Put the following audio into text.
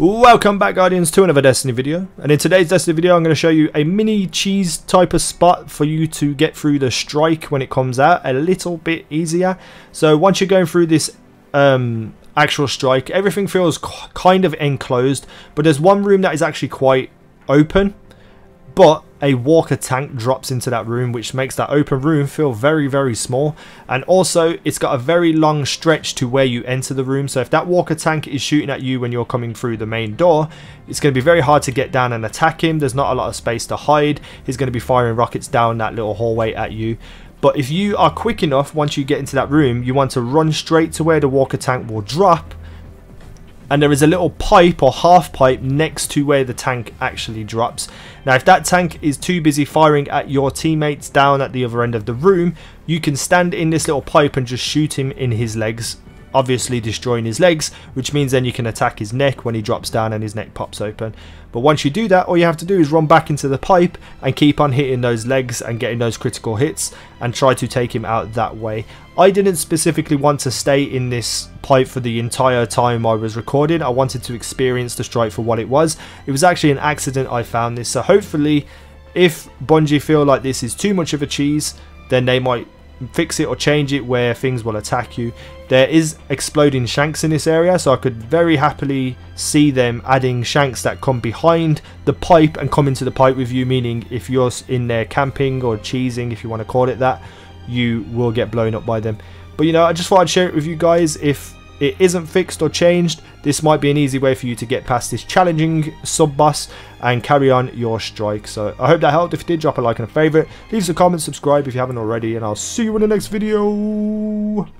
Welcome back, Guardians, to another Destiny video, and in today's Destiny video I'm going to show you a mini cheese type of spot for you to get through the strike when it comes out a little bit easier. So once you're going through this actual strike, everything feels kind of enclosed, but there's one room that is actually quite open, but a walker tank drops into that room, which makes that open room feel very, very small. And also it's got a very long stretch to where you enter the room, so if that walker tank is shooting at you when you're coming through the main door, it's going to be very hard to get down and attack him. There's not a lot of space to hide. He's going to be firing rockets down that little hallway at you. But if you are quick enough, once you get into that room, you want to run straight to where the walker tank will drop, and there is a little pipe or half pipe next to where the tank actually drops. Now if that tank is too busy firing at your teammates down at the other end of the room, you can stand in this little pipe and just shoot him in his legs, obviously destroying his legs, which means then you can attack his neck when he drops down and his neck pops open. But once you do that, all you have to do is run back into the pipe and keep on hitting those legs and getting those critical hits and try to take him out that way. I didn't specifically want to stay in this pipe for the entire time I was recording. I wanted to experience the strike for what it was. It was actually an accident I found this, so hopefully if Bungie feel like this is too much of a cheese, then they might fix it or change it where things will attack you. There is exploding shanks in this area, so I could very happily see them adding shanks that come behind the pipe and come into the pipe with you, meaning if you're in there camping or cheesing, if you want to call it that, you will get blown up by them. But you know, I just thought I'd share it with you guys. If it isn't fixed or changed, this might be an easy way for you to get past this challenging sub boss and carry on your strike. So I hope that helped. If it did, drop a like and a favorite, leave some comments, subscribe if you haven't already, and I'll see you in the next video.